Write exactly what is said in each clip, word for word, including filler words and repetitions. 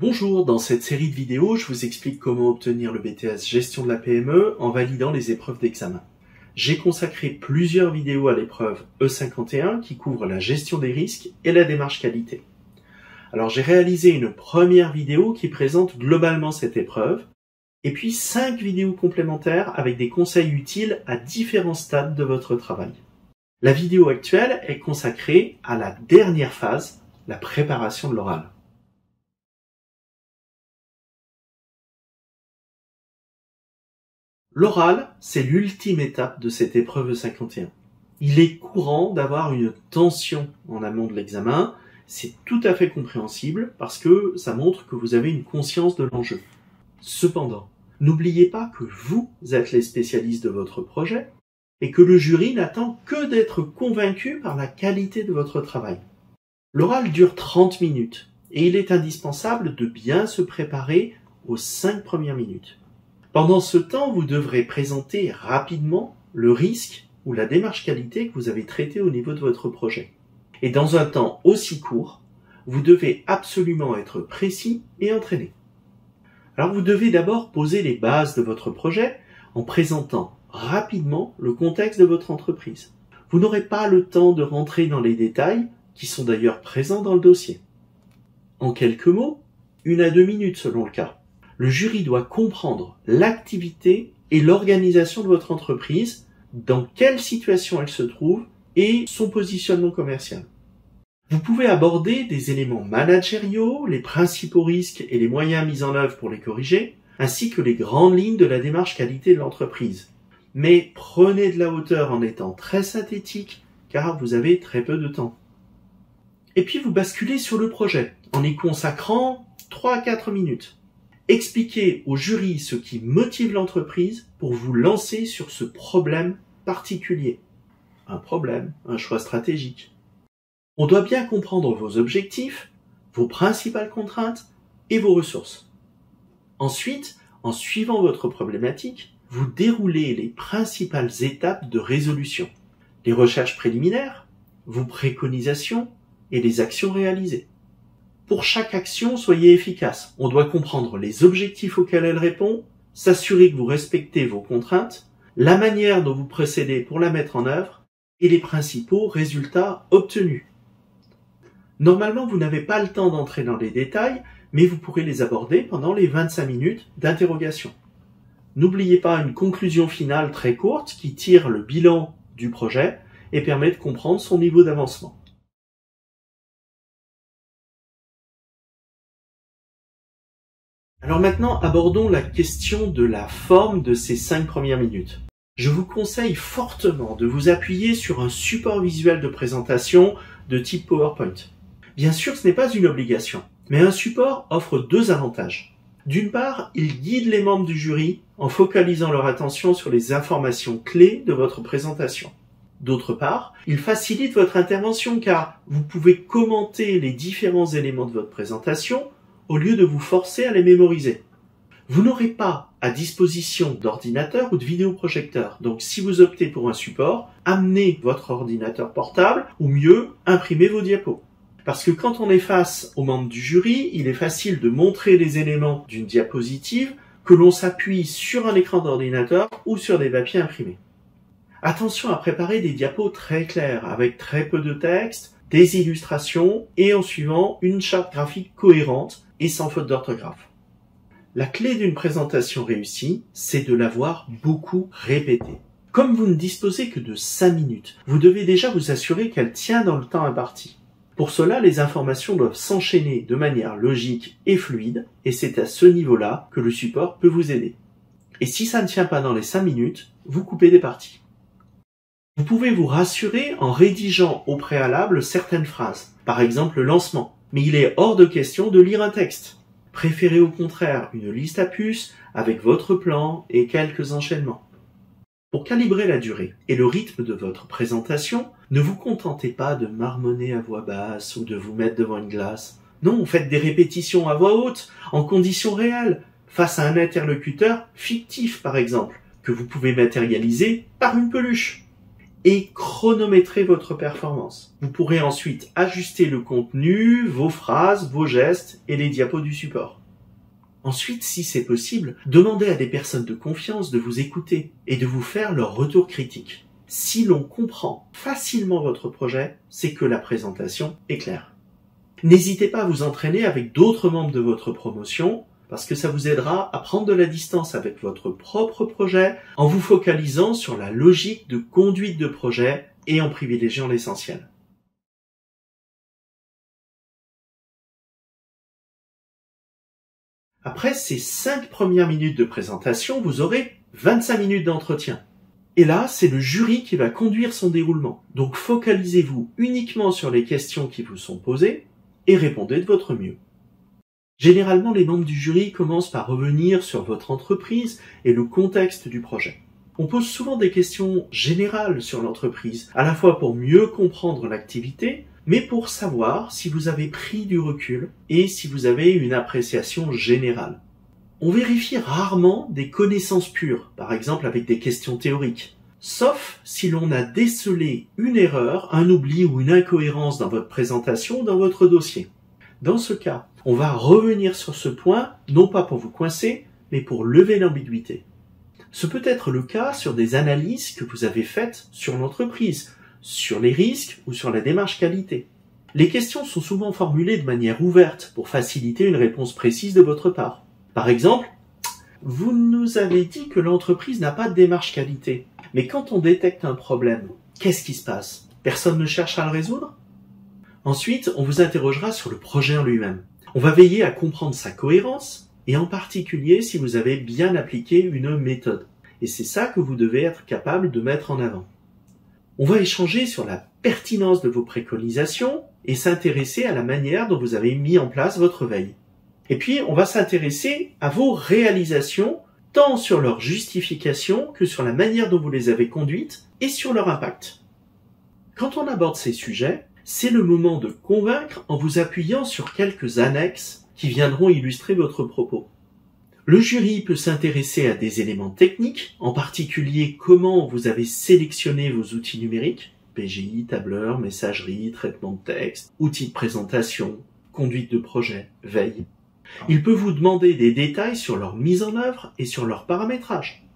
Bonjour, dans cette série de vidéos, je vous explique comment obtenir le B T S Gestion de la P M E en validant les épreuves d'examen. J'ai consacré plusieurs vidéos à l'épreuve E cinquante et un qui couvre la gestion des risques et la démarche qualité. Alors j'ai réalisé une première vidéo qui présente globalement cette épreuve, et puis cinq vidéos complémentaires avec des conseils utiles à différents stades de votre travail. La vidéo actuelle est consacrée à la dernière phase, la préparation de l'oral. L'oral, c'est l'ultime étape de cette épreuve E cinquante et un. Il est courant d'avoir une tension en amont de l'examen. C'est tout à fait compréhensible parce que ça montre que vous avez une conscience de l'enjeu. Cependant, n'oubliez pas que vous êtes les spécialistes de votre projet et que le jury n'attend que d'être convaincu par la qualité de votre travail. L'oral dure trente minutes et il est indispensable de bien se préparer aux cinq premières minutes. Pendant ce temps, vous devrez présenter rapidement le risque ou la démarche qualité que vous avez traité au niveau de votre projet. Et dans un temps aussi court, vous devez absolument être précis et entraîné. Alors vous devez d'abord poser les bases de votre projet en présentant rapidement le contexte de votre entreprise. Vous n'aurez pas le temps de rentrer dans les détails qui sont d'ailleurs présents dans le dossier. En quelques mots, une à deux minutes selon le cas. Le jury doit comprendre l'activité et l'organisation de votre entreprise, dans quelle situation elle se trouve et son positionnement commercial. Vous pouvez aborder des éléments managériaux, les principaux risques et les moyens mis en œuvre pour les corriger, ainsi que les grandes lignes de la démarche qualité de l'entreprise. Mais prenez de la hauteur en étant très synthétique, car vous avez très peu de temps. Et puis vous basculez sur le projet, en y consacrant trois à quatre minutes. Expliquez au jury ce qui motive l'entreprise pour vous lancer sur ce problème particulier. Un problème, un choix stratégique. On doit bien comprendre vos objectifs, vos principales contraintes et vos ressources. Ensuite, en suivant votre problématique, vous déroulez les principales étapes de résolution, les recherches préliminaires, vos préconisations et les actions réalisées. Pour chaque action, soyez efficace. On doit comprendre les objectifs auxquels elle répond, s'assurer que vous respectez vos contraintes, la manière dont vous procédez pour la mettre en œuvre et les principaux résultats obtenus. Normalement, vous n'avez pas le temps d'entrer dans les détails, mais vous pourrez les aborder pendant les vingt-cinq minutes d'interrogation. N'oubliez pas une conclusion finale très courte qui tire le bilan du projet et permet de comprendre son niveau d'avancement. Alors maintenant, abordons la question de la forme de ces cinq premières minutes. Je vous conseille fortement de vous appuyer sur un support visuel de présentation de type PowerPoint. Bien sûr, ce n'est pas une obligation, mais un support offre deux avantages. D'une part, il guide les membres du jury en focalisant leur attention sur les informations clés de votre présentation. D'autre part, il facilite votre intervention car vous pouvez commenter les différents éléments de votre présentation au lieu de vous forcer à les mémoriser. Vous n'aurez pas à disposition d'ordinateur ou de vidéoprojecteur, donc si vous optez pour un support, amenez votre ordinateur portable ou mieux, imprimez vos diapos. Parce que quand on est face aux membres du jury, il est facile de montrer les éléments d'une diapositive que l'on s'appuie sur un écran d'ordinateur ou sur des papiers imprimés. Attention à préparer des diapos très clairs, avec très peu de texte, des illustrations et en suivant une charte graphique cohérente et sans faute d'orthographe. La clé d'une présentation réussie, c'est de l'avoir beaucoup répétée. Comme vous ne disposez que de cinq minutes, vous devez déjà vous assurer qu'elle tient dans le temps imparti. Pour cela, les informations doivent s'enchaîner de manière logique et fluide, et c'est à ce niveau-là que le support peut vous aider. Et si ça ne tient pas dans les cinq minutes, vous coupez des parties. Vous pouvez vous rassurer en rédigeant au préalable certaines phrases, par exemple le lancement, mais il est hors de question de lire un texte. Préférez au contraire une liste à puces avec votre plan et quelques enchaînements. Pour calibrer la durée et le rythme de votre présentation, ne vous contentez pas de marmonner à voix basse ou de vous mettre devant une glace. Non, faites des répétitions à voix haute, en conditions réelles, face à un interlocuteur fictif par exemple, que vous pouvez matérialiser par une peluche. et chronométrer votre performance. Vous pourrez ensuite ajuster le contenu, vos phrases, vos gestes et les diapos du support. Ensuite, si c'est possible, demandez à des personnes de confiance de vous écouter et de vous faire leur retour critique. Si l'on comprend facilement votre projet, c'est que la présentation est claire. N'hésitez pas à vous entraîner avec d'autres membres de votre promotion, parce que ça vous aidera à prendre de la distance avec votre propre projet en vous focalisant sur la logique de conduite de projet et en privilégiant l'essentiel. Après ces cinq premières minutes de présentation, vous aurez vingt-cinq minutes d'entretien. Et là, c'est le jury qui va conduire son déroulement. Donc focalisez-vous uniquement sur les questions qui vous sont posées et répondez de votre mieux. Généralement, les membres du jury commencent par revenir sur votre entreprise et le contexte du projet. On pose souvent des questions générales sur l'entreprise, à la fois pour mieux comprendre l'activité, mais pour savoir si vous avez pris du recul et si vous avez une appréciation générale. On vérifie rarement des connaissances pures, par exemple avec des questions théoriques, sauf si l'on a décelé une erreur, un oubli ou une incohérence dans votre présentation ou dans votre dossier. Dans ce cas, on va revenir sur ce point, non pas pour vous coincer, mais pour lever l'ambiguïté. Ce peut être le cas sur des analyses que vous avez faites sur l'entreprise, sur les risques ou sur la démarche qualité. Les questions sont souvent formulées de manière ouverte pour faciliter une réponse précise de votre part. Par exemple, vous nous avez dit que l'entreprise n'a pas de démarche qualité. Mais quand on détecte un problème, qu'est-ce qui se passe? Personne ne cherche à le résoudre? Ensuite, on vous interrogera sur le projet en lui-même. On va veiller à comprendre sa cohérence, et en particulier si vous avez bien appliqué une méthode. Et c'est ça que vous devez être capable de mettre en avant. On va échanger sur la pertinence de vos préconisations et s'intéresser à la manière dont vous avez mis en place votre veille. Et puis, on va s'intéresser à vos réalisations, tant sur leur justification que sur la manière dont vous les avez conduites et sur leur impact. Quand on aborde ces sujets, c'est le moment de convaincre en vous appuyant sur quelques annexes qui viendront illustrer votre propos. Le jury peut s'intéresser à des éléments techniques, en particulier comment vous avez sélectionné vos outils numériques, P G I, tableur, messagerie, traitement de texte, outils de présentation, conduite de projet, veille. Il peut vous demander des détails sur leur mise en œuvre et sur leur paramétrage.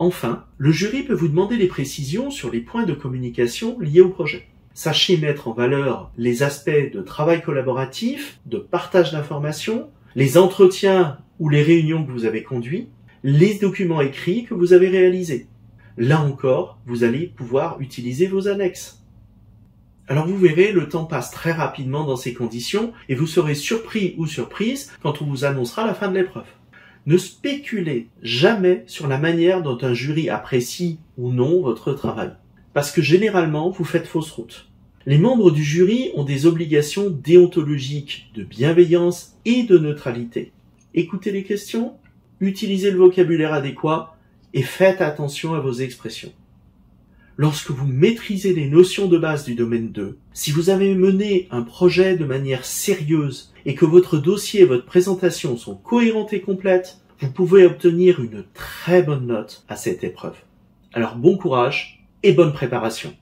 Enfin, le jury peut vous demander des précisions sur les points de communication liés au projet. Sachez mettre en valeur les aspects de travail collaboratif, de partage d'informations, les entretiens ou les réunions que vous avez conduits, les documents écrits que vous avez réalisés. Là encore, vous allez pouvoir utiliser vos annexes. Alors vous verrez, le temps passe très rapidement dans ces conditions et vous serez surpris ou surprise quand on vous annoncera la fin de l'épreuve. Ne spéculez jamais sur la manière dont un jury apprécie ou non votre travail. Parce que généralement, vous faites fausse route. Les membres du jury ont des obligations déontologiques de bienveillance et de neutralité. Écoutez les questions, utilisez le vocabulaire adéquat et faites attention à vos expressions. Lorsque vous maîtrisez les notions de base du domaine deux, si vous avez mené un projet de manière sérieuse et que votre dossier et votre présentation sont cohérentes et complètes, vous pouvez obtenir une très bonne note à cette épreuve. Alors bon courage et bonne préparation.